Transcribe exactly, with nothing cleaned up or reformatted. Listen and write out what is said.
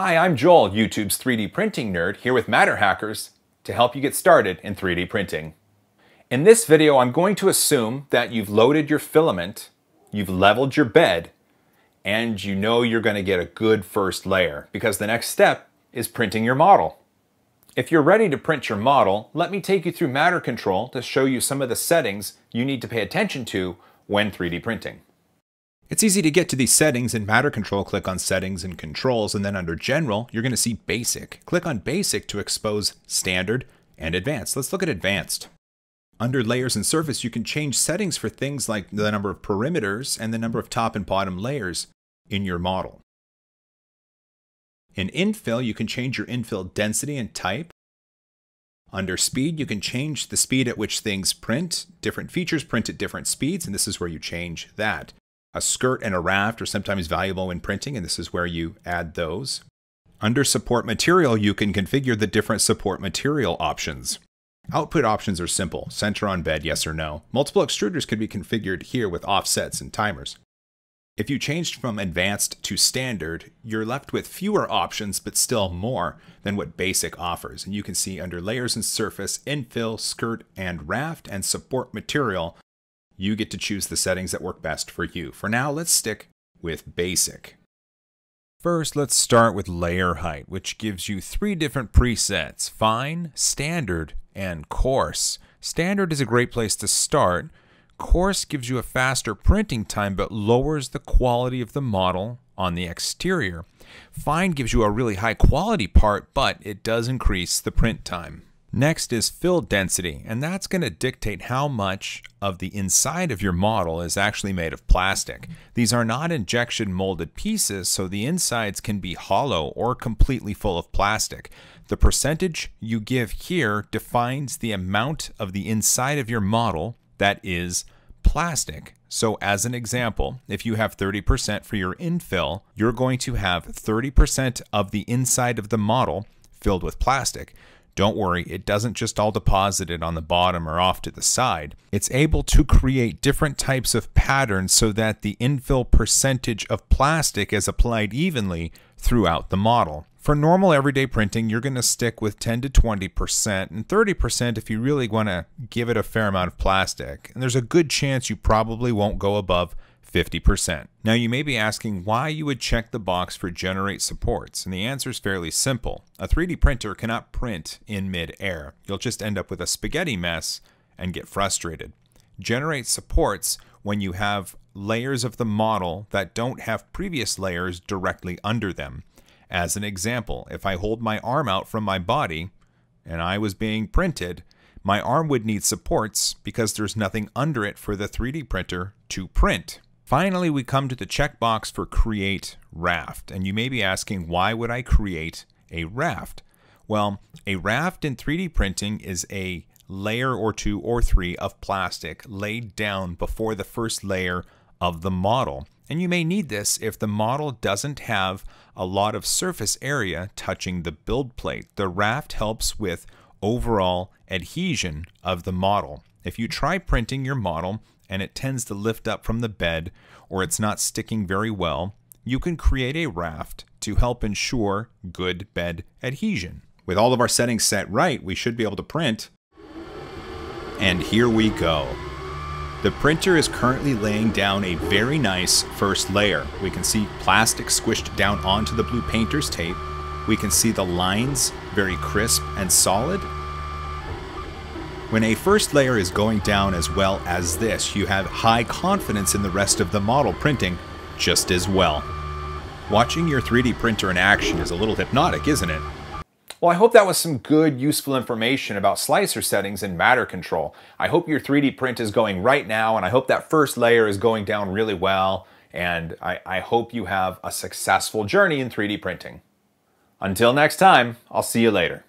Hi, I'm Joel, YouTube's three D Printing Nerd, here with MatterHackers to help you get started in three D printing. In this video, I'm going to assume that you've loaded your filament, you've leveled your bed, and you know you're going to get a good first layer, because the next step is printing your model. If you're ready to print your model, let me take you through MatterControl to show you some of the settings you need to pay attention to when three D printing. It's easy to get to these settings in MatterControl. Click on Settings and Controls, and then under General, you're going to see Basic. Click on Basic to expose Standard and Advanced. Let's look at Advanced. Under Layers and Surface, you can change settings for things like the number of perimeters and the number of top and bottom layers in your model. In Infill, you can change your infill density and type. Under Speed, you can change the speed at which things print. Different features print at different speeds, and this is where you change that. A skirt and a raft are sometimes valuable when printing, and this is where you add those. Under Support Material, you can configure the different support material options. Output options are simple. Center on bed, yes or no. Multiple extruders can be configured here with offsets and timers. If you changed from Advanced to Standard, you're left with fewer options, but still more than what Basic offers. And you can see under Layers and Surface, Infill, Skirt and Raft, and Support Material, you get to choose the settings that work best for you. For now, let's stick with Basic. First, let's start with layer height, which gives you three different presets: fine, standard, and coarse. Standard is a great place to start. Coarse gives you a faster printing time but lowers the quality of the model on the exterior. Fine gives you a really high quality part, but it does increase the print time. Next is fill density, and that's going to dictate how much of the inside of your model is actually made of plastic. These are not injection molded pieces, so the insides can be hollow or completely full of plastic. The percentage you give here defines the amount of the inside of your model that is plastic. So as an example, if you have thirty percent for your infill, you're going to have thirty percent of the inside of the model filled with plastic. Don't worry, it doesn't just all deposit it on the bottom or off to the side. It's able to create different types of patterns so that the infill percentage of plastic is applied evenly throughout the model. For normal everyday printing, you're going to stick with ten to twenty percent and thirty percent if you really want to give it a fair amount of plastic. And there's a good chance you probably won't go above fifty percent. Now you may be asking why you would check the box for generate supports, and the answer is fairly simple. A three D printer cannot print in mid-air. You'll just end up with a spaghetti mess and get frustrated. Generate supports when you have layers of the model that don't have previous layers directly under them. As an example, if I hold my arm out from my body and I was being printed, my arm would need supports because there's nothing under it for the three D printer to print. Finally, we come to the checkbox for Create Raft, and you may be asking, why would I create a raft? Well, a raft in three D printing is a layer or two or three of plastic laid down before the first layer of the model, and you may need this if the model doesn't have a lot of surface area touching the build plate. The raft helps with overall adhesion of the model. If you try printing your model and it tends to lift up from the bed, or it's not sticking very well, you can create a raft to help ensure good bed adhesion. With all of our settings set right, we should be able to print. And here we go. The printer is currently laying down a very nice first layer. We can see plastic squished down onto the blue painter's tape. We can see the lines very crisp and solid. When a first layer is going down as well as this, you have high confidence in the rest of the model printing just as well. Watching your three D printer in action is a little hypnotic, isn't it? Well, I hope that was some good, useful information about slicer settings in MatterControl. I hope your three D print is going right now, and I hope that first layer is going down really well, and I, I hope you have a successful journey in three D printing. Until next time, I'll see you later.